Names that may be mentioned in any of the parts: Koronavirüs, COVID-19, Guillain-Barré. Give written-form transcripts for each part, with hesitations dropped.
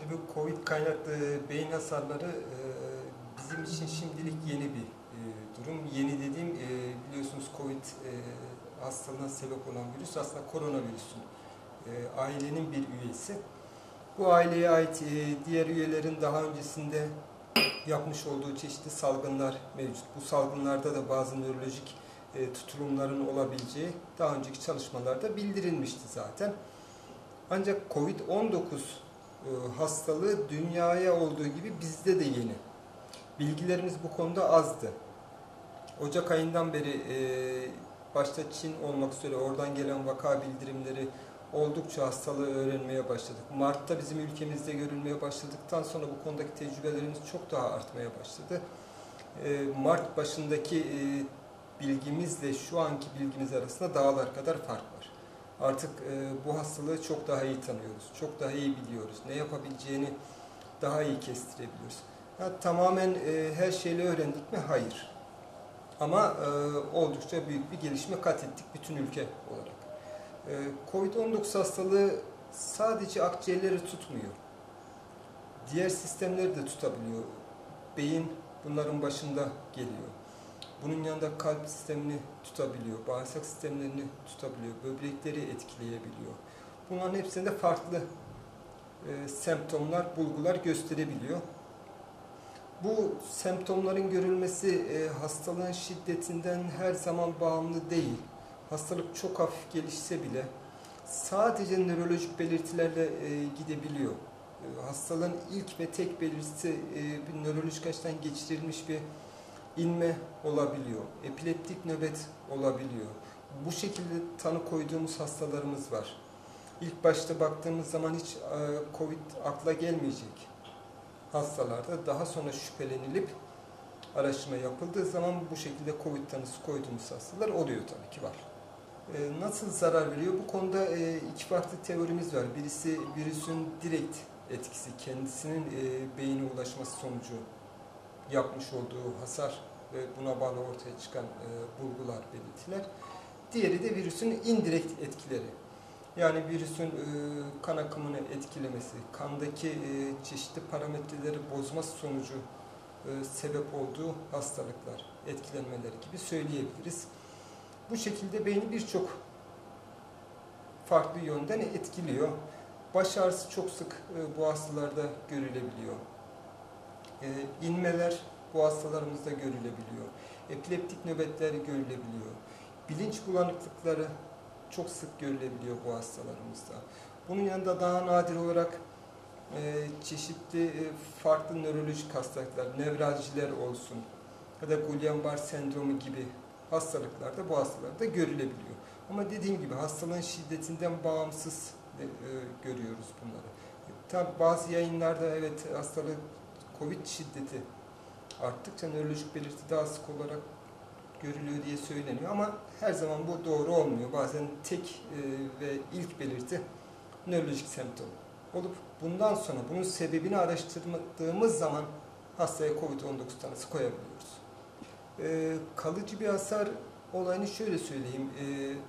Şimdi bu COVID kaynaklı beyin hasarları bizim için şimdilik yeni bir durum. Yeni dediğim biliyorsunuz COVID hastalığına sebep olan virüs aslında koronavirüsün ailenin bir üyesi. Bu aileye ait diğer üyelerin daha öncesinde yapmış olduğu çeşitli salgınlar mevcut. Bu salgınlarda da bazı nörolojik tutulumların olabileceği daha önceki çalışmalarda bildirilmişti zaten. Ancak COVID-19 hastalığı dünyaya olduğu gibi bizde de yeni. Bilgilerimiz bu konuda azdı. Ocak ayından beri başta Çin olmak üzere oradan gelen vaka bildirimleri oldukça hastalığı öğrenmeye başladık. Mart'ta bizim ülkemizde görülmeye başladıktan sonra bu konudaki tecrübelerimiz çok daha artmaya başladı. Mart başındaki bilgimizle şu anki bilgimiz arasında dağlar kadar fark var. Artık bu hastalığı çok daha iyi tanıyoruz, çok daha iyi biliyoruz. Ne yapabileceğini daha iyi kestirebiliyoruz. Ya, tamamen her şeyi öğrendik mi? Hayır. Ama oldukça büyük bir gelişme kat ettik bütün ülke olarak. Covid-19 hastalığı sadece akciğerleri tutmuyor. Diğer sistemleri de tutabiliyor. Beyin bunların başında geliyor. Bunun yanında kalp sistemini tutabiliyor, bağırsak sistemlerini tutabiliyor, böbrekleri etkileyebiliyor. Bunların hepsinde farklı semptomlar, bulgular gösterebiliyor. Bu semptomların görülmesi hastalığın şiddetinden her zaman bağımlı değil. Hastalık çok hafif gelişse bile sadece nörolojik belirtilerle gidebiliyor. Hastalığın ilk ve tek belirtisi bir nörolojik açıdan geçirilmiş bir inme olabiliyor, epileptik nöbet olabiliyor. Bu şekilde tanı koyduğumuz hastalarımız var. İlk başta baktığımız zaman hiç COVID akla gelmeyecek hastalarda daha sonra şüphelenilip araştırma yapıldığı zaman bu şekilde COVID tanısı koyduğumuz hastalar oluyor, tabii ki var. Nasıl zarar veriyor? Bu konuda iki farklı teorimiz var. Birisi virüsün direkt etkisi, kendisinin beyine ulaşması sonucu yapmış olduğu hasar ve buna bağlı ortaya çıkan bulgular, belirtiler. Diğeri de virüsün indirekt etkileri. Yani virüsün kan akımını etkilemesi, kandaki çeşitli parametreleri bozması sonucu sebep olduğu hastalıklar, etkilenmeleri gibi söyleyebiliriz. Bu şekilde beyni birçok farklı yönden etkiliyor. Baş ağrısı çok sık bu hastalarda görülebiliyor. İnmeler bu hastalarımızda görülebiliyor. Epileptik nöbetler görülebiliyor. Bilinç bulanıklıkları çok sık görülebiliyor bu hastalarımızda. Bunun yanında daha nadir olarak çeşitli farklı nörolojik hastalıklar, nevraljiler olsun ya da Guillain-Barré sendromu gibi hastalıklarda bu hastalarda görülebiliyor. Ama dediğim gibi hastalığın şiddetinden bağımsız görüyoruz bunları. Tabi bazı yayınlarda evet hastalık COVID şiddeti arttıkça nörolojik belirti daha sık olarak görülüyor diye söyleniyor ama her zaman bu doğru olmuyor. Bazen tek ve ilk belirti nörolojik semptom olup bundan sonra bunun sebebini araştırdığımız zaman hastaya COVID-19 tanısı koyabiliyoruz. Kalıcı bir hasar olayını şöyle söyleyeyim.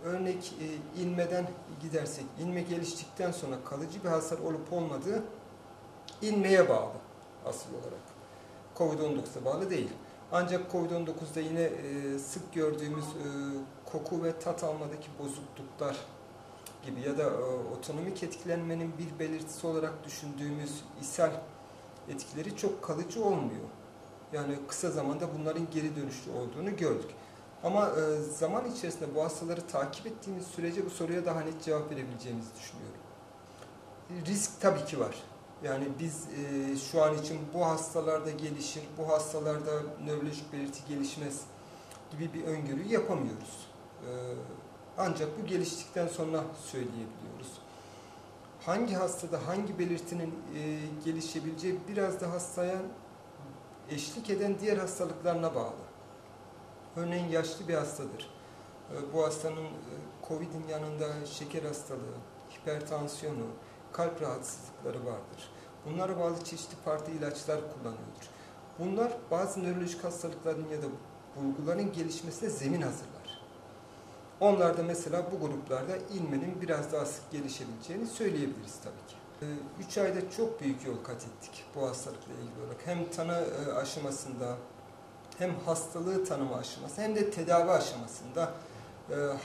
Örnek inmeden gidersek, inme geliştikten sonra kalıcı bir hasar olup olmadığı inmeye bağlı asıl olarak. COVID-19'a bağlı değil. Ancak COVID-19'da yine sık gördüğümüz koku ve tat almadaki bozukluklar gibi ya da otonomik etkilenmenin bir belirtisi olarak düşündüğümüz ishal etkileri çok kalıcı olmuyor. Yani kısa zamanda bunların geri dönüşlü olduğunu gördük. Ama zaman içerisinde bu hastaları takip ettiğimiz sürece bu soruya daha net cevap verebileceğimizi düşünüyorum. Risk tabii ki var. Yani biz şu an için bu hastalarda gelişir, bu hastalarda nörolojik belirti gelişmez gibi bir öngörü yapamıyoruz. Ancak bu geliştikten sonra söyleyebiliyoruz. Hangi hastada hangi belirtinin gelişebileceği biraz da hastaya eşlik eden diğer hastalıklarına bağlı. Örneğin yaşlı bir hastadır. Bu hastanın COVID'in yanında şeker hastalığı, hipertansiyonu, kalp rahatsızlıkları vardır. Bunlara bağlı çeşitli farklı ilaçlar kullanıyordur. Bunlar bazı nörolojik hastalıkların ya da bulguların gelişmesine zemin hazırlar. Onlarda mesela bu gruplarda inmenin biraz daha sık gelişebileceğini söyleyebiliriz tabii ki. 3 ayda çok büyük yol kat ettik bu hastalıkla ilgili olarak. Hem tanı aşamasında, hem hastalığı tanıma aşaması, hem de tedavi aşamasında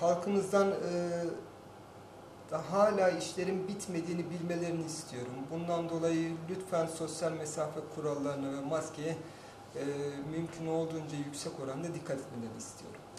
halkımızdan hala işlerin bitmediğini bilmelerini istiyorum. Bundan dolayı lütfen sosyal mesafe kurallarına ve maskeye mümkün olduğunca yüksek oranda dikkat etmelerini istiyorum.